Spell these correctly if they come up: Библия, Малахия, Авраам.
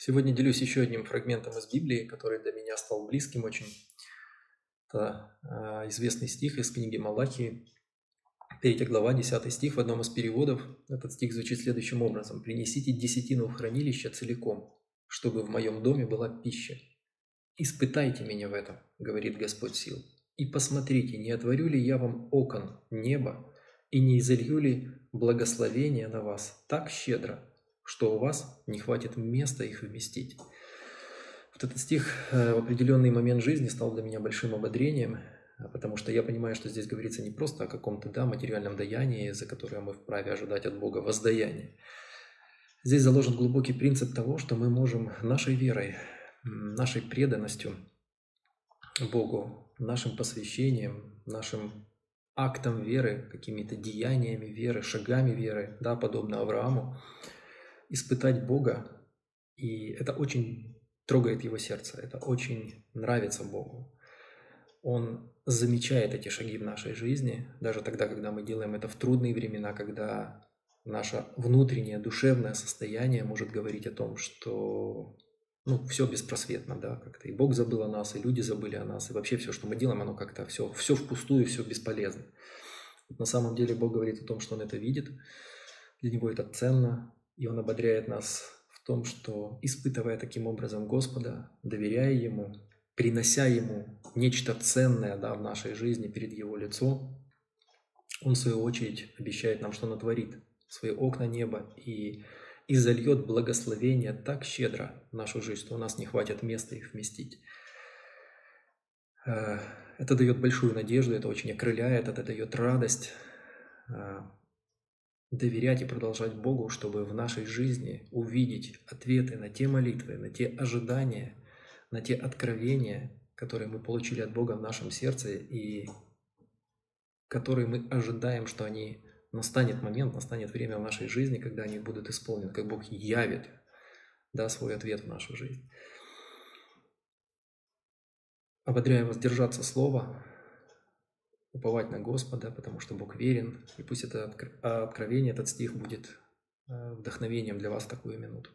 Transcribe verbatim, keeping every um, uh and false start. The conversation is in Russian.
Сегодня делюсь еще одним фрагментом из Библии, который для меня стал близким очень. Это известный стих из книги Малахии, третья глава, десятый стих. В одном из переводов этот стих звучит следующим образом. «Принесите десятину в хранилище целиком, чтобы в моем доме была пища. Испытайте меня в этом, говорит Господь сил, и посмотрите, не отворю ли я вам окон неба, и не изолью ли благословение на вас так щедро, что у вас не хватит места их вместить». Вот этот стих в определенный момент жизни стал для меня большим ободрением, потому что я понимаю, что здесь говорится не просто о каком-то да, материальном даянии, за которое мы вправе ожидать от Бога воздаяние. Здесь заложен глубокий принцип того, что мы можем нашей верой, нашей преданностью Богу, нашим посвящением, нашим актом веры, какими-то деяниями веры, шагами веры, да, подобно Аврааму, испытать Бога, и это очень трогает его сердце, это очень нравится Богу. Он замечает эти шаги в нашей жизни, даже тогда, когда мы делаем это в трудные времена, когда наше внутреннее душевное состояние может говорить о том, что ну, все беспросветно, да, как-то и Бог забыл о нас, и люди забыли о нас, и вообще все, что мы делаем, оно как-то все, все впустую, все бесполезно. На самом деле Бог говорит о том, что Он это видит, для Него это ценно, и Он ободряет нас в том, что, испытывая таким образом Господа, доверяя Ему, принося Ему нечто ценное, да, в нашей жизни перед Его лицо, Он, в свою очередь, обещает нам, что натворит свои окна неба и и зальет благословение так щедро в нашу жизнь, что у нас не хватит места их вместить. Это дает большую надежду, это очень окрыляет, это дает радость доверять и продолжать Богу, чтобы в нашей жизни увидеть ответы на те молитвы, на те ожидания, на те откровения, которые мы получили от Бога в нашем сердце и которые мы ожидаем, что они настанет момент, настанет время в нашей жизни, когда они будут исполнены, как Бог явит, да, свой ответ в нашу жизнь. Ободряю вас держаться слова, уповать на Господа, потому что Бог верен, и пусть это откровение, этот стих будет вдохновением для вас в такую минуту.